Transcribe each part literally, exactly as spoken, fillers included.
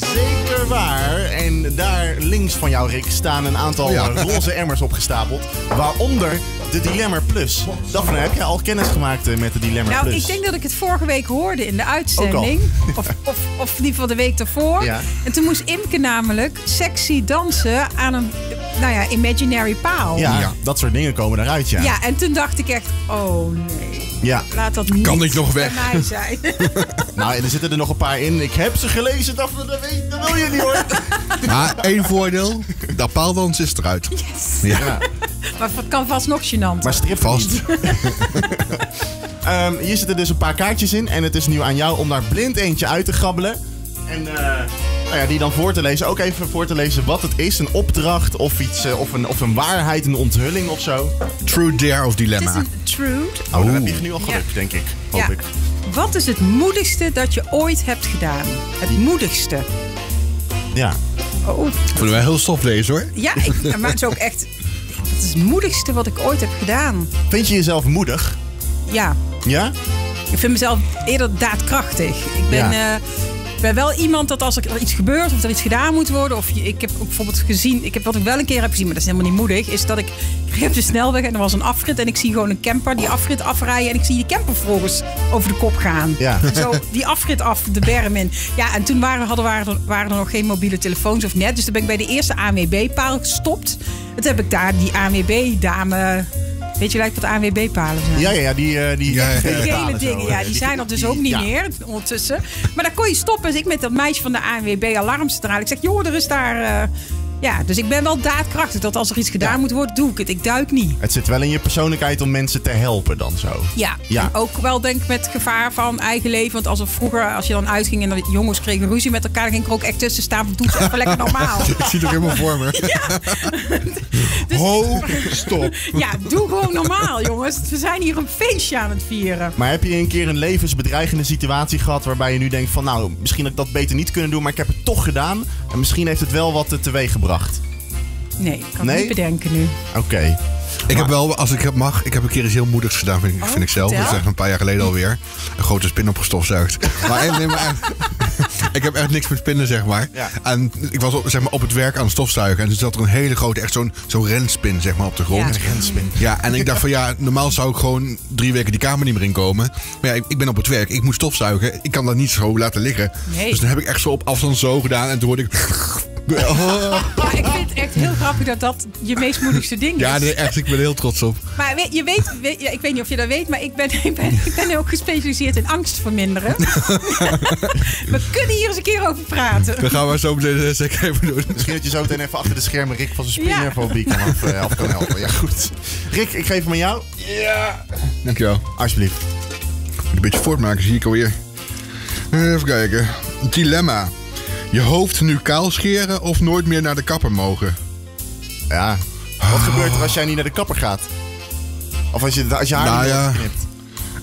Zeker waar. En daar links van jou, Rick, staan een aantal ja. roze emmers opgestapeld. Waaronder de Dilemma Plus. Daphne, heb jij al kennis gemaakt met de Dilemma nou, Plus? Nou, ik denk dat ik het vorige week hoorde in de uitzending. Of, of, of in ieder geval de week daarvoor. Ja. En toen moest Imke namelijk sexy dansen aan een nou ja, imaginary paal. Ja, ja, dat soort dingen komen eruit, ja. Ja, en toen dacht ik echt, oh nee. Ja. Laat dat niet kan ik nog weg. Bij mij zijn. Nou, er zitten er nog een paar in. Ik heb ze gelezen, Daphne, dat, weet, dat wil je niet hoor. Maar één voordeel, dat paaldans is eruit. Yes. Ja. Ja. Maar het kan vast nog gênant. Maar strip vast. um, hier zitten dus een paar kaartjes in. En het is nu aan jou om daar blind eentje uit te grabbelen. En uh, nou ja, die dan voor te lezen. Ook even voor te lezen wat het is. Een opdracht of iets. Uh, of, een, of een waarheid, een onthulling of zo. Truth, dare of dilemma. Het is een truth. Oh, oh, dan heb je nu al gelukt, ja. denk ik. Hoop ja. ik. Wat is het moedigste dat je ooit hebt gedaan? Het moedigste. Ja. Oh. Kunnen wij heel soft lezen hoor. Ja, ik, maar het is ook echt... Het is het moedigste wat ik ooit heb gedaan. Vind je jezelf moedig? Ja. Ja? Ik vind mezelf eerder daadkrachtig. Ik ben, ja. uh, ben wel iemand dat als er iets gebeurt of er iets gedaan moet worden... of ik heb ook bijvoorbeeld gezien... Ik heb, wat ik wel een keer heb gezien, maar dat is helemaal niet moedig... is dat ik, ik reed op de snelweg en er was een afrit... en ik zie gewoon een camper die afrit afrijden... en ik zie die camper vervolgens over de kop gaan. Ja. Zo die afrit af, de berm in. Ja, en toen waren, hadden, waren, er, waren er nog geen mobiele telefoons of net... dus toen ben ik bij de eerste A N W B-paal gestopt... Toen heb ik daar die A N W B-dame... Weet je lijkt wat A N W B-palen zijn? Ja, ja, ja, die, uh, die, ja, ja, die gele dingen. Zo, ja, die, die zijn er dus die, ook niet ja. meer ondertussen. Maar daar kon je stoppen. Dus ik met dat meisje van de A N W B-alarmcentrale. Ik zeg, joh, er is daar... Uh... Ja, dus ik ben wel daadkrachtig. Dat als er iets gedaan ja. moet worden, doe ik het. Ik duik niet. Het zit wel in je persoonlijkheid om mensen te helpen dan zo. Ja, ja. ook wel denk ik met gevaar van eigen leven. Want als er vroeger, als je dan uitging en de jongens kregen ruzie met elkaar... dan ging ik er ook echt tussen staan. Doe het even lekker normaal. Ik zie het ook helemaal voor me. Ja. Dus, ho, stop. Ja, doe gewoon normaal, jongens. We zijn hier een feestje aan het vieren. Maar heb je een keer een levensbedreigende situatie gehad... waarbij je nu denkt van, nou, misschien had ik dat beter niet kunnen doen... maar ik heb het toch gedaan. En misschien heeft het wel wat teweeg gebracht. Nee, ik kan nee? het niet bedenken nu. Oké. Okay. Ik heb wel, als ik het mag, ik heb een keer iets heel moedigs gedaan, vind ik, oh, vind ik zelf. Tel? Dat is echt een paar jaar geleden alweer. Een grote spin opgestofzuigd. maar, nee, maar ik heb echt niks met spinnen, zeg maar. Ja. En ik was op, zeg maar, op het werk aan het stofzuigen. En toen zat er een hele grote, echt zo'n zo'n renspin, zeg maar, op de grond. Ja, een renspin. Ja, en ik dacht van ja, normaal zou ik gewoon drie weken die kamer niet meer inkomen. Maar ja, ik, ik ben op het werk. Ik moet stofzuigen. Ik kan dat niet zo laten liggen. Nee. Dus dan heb ik echt zo op afstand zo gedaan. En toen hoorde ik... Oh. Maar ik vind het echt heel grappig dat dat je meest moedigste ding is. Ja, nee, echt. Ik ben er heel trots op. Maar je weet, weet ja, ik weet niet of je dat weet, maar ik ben, ik ben, ik ben ook gespecialiseerd in angst verminderen. We kunnen hier eens een keer over praten. Dan gaan we zo meteen zeker even doen. Misschien dat je zo meteen even achter de schermen Rick van zijn spinnerfobie ja. kan, af, uh, af kan helpen. Ja, goed. Rick, ik geef hem aan jou. Ja. Dankjewel. Alsjeblieft. Een beetje voortmaken, zie ik alweer. Even kijken. Dilemma. Je hoofd nu kaal scheren of nooit meer naar de kapper mogen? Ja. Wat oh. gebeurt er als jij niet naar de kapper gaat? Of als je, als je haar nou niet ja.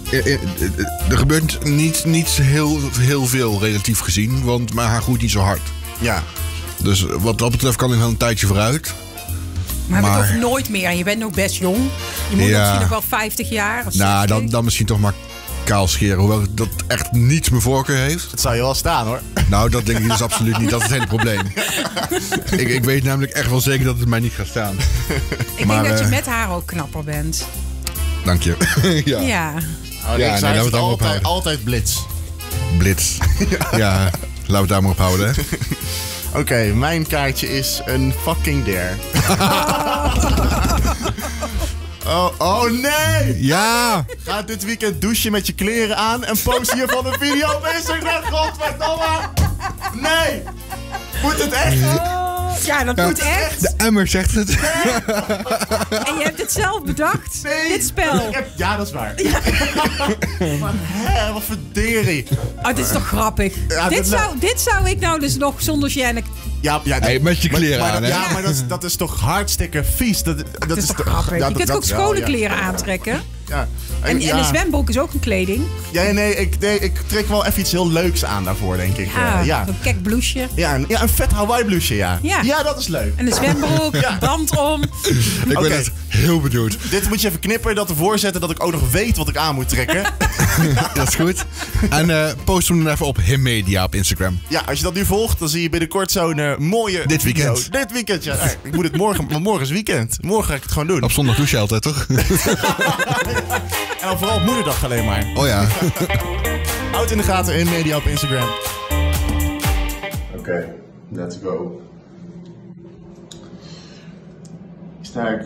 knipt? Er gebeurt niet, niet heel, heel veel, relatief gezien. Want mijn haar groeit niet zo hard. Ja. Dus wat dat betreft kan ik wel een tijdje vooruit. Maar, maar... toch nooit meer. En je bent nog best jong. Je moet ja. misschien nog wel vijftig jaar. Of nou, dan, dan misschien toch maar... kaal scheren, hoewel dat echt niets mijn voorkeur heeft. Dat zou je wel staan hoor. Nou, dat denk ik dus absoluut niet. Dat is het hele probleem. ik, ik weet namelijk echt wel zeker dat het mij niet gaat staan. Ik maar, denk dat je met haar ook knapper bent. Dank je. ja. ja. Oh, ja, nee, laten we het altijd, altijd blitz. Blitz. ja. ja, laten we het daar maar op houden. Oké, okay, mijn kaartje is een fucking dare. Oh, oh nee! Ja! Ga dit weekend douchen met je kleren aan en post hiervan een video op Instagram. Godverdomme! Nee! Moet het echt? Oh, ja, dat ja, moet echt. De emmer zegt het. Nee. En je hebt het zelf bedacht? Nee. Dit spel. Heb, ja, dat is waar. Ja. Man, hè, wat verderie. Oh, dit is toch grappig? Ja, dit, zou, dit zou ik nou dus nog zonder gêne... Ja, ja, hey, met je kleren maar, aan, hè? Ja, maar dat is, dat is toch hartstikke vies. Dat, dat, dat is, is toch grappig? Ja, je kunt ook schone ja, kleren ja. aantrekken. Ja. En, ja. en een zwembroek is ook een kleding. Ja, nee ik, nee, ik trek wel even iets heel leuks aan daarvoor, denk ik. Ja, uh, ja. een kek blouseje. Ja, een, ja, een vet Hawaii blouseje, ja. ja. Ja, dat is leuk. En een zwembroek, ja. een band om. Ik okay. ben echt heel bedoeld. Dit moet je even knippen, dat ervoor zetten dat ik ook nog weet wat ik aan moet trekken. Dat is goed. En uh, post hem dan even op Him Media op Instagram. Ja, als je dat nu volgt, dan zie je binnenkort zo'n uh, mooie... Dit weekend. Video. Dit weekend, ja. Nee, ik moet het morgen, want morgen is weekend. Morgen ga ik het gewoon doen. Op zondag douche je altijd, toch? En dan vooral op moederdag alleen maar. Oh ja. Houd in de gaten, Him Media op Instagram. Oké, okay, let's go. Sterk,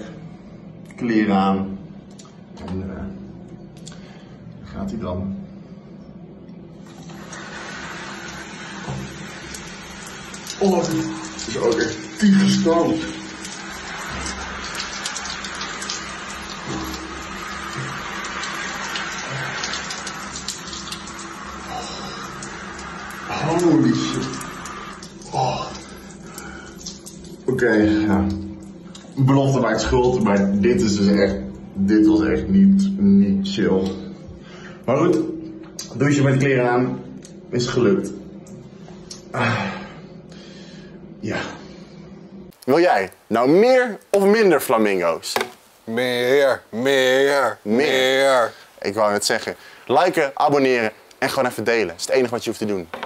kleren aan. En uh, gaat hij dan? Oh, dit is ook echt tyfus koud. Holy shit. Oh. Oké, okay, ja. Belofte maakt schuld, maar dit is dus echt, dit was echt niet, niet chill. Maar goed, douche met kleren aan, is gelukt. Ah. Ja. Wil jij nou meer of minder flamingo's? Meer, meer, meer. Ik wou net zeggen, liken, abonneren en gewoon even delen. Dat is het enige wat je hoeft te doen.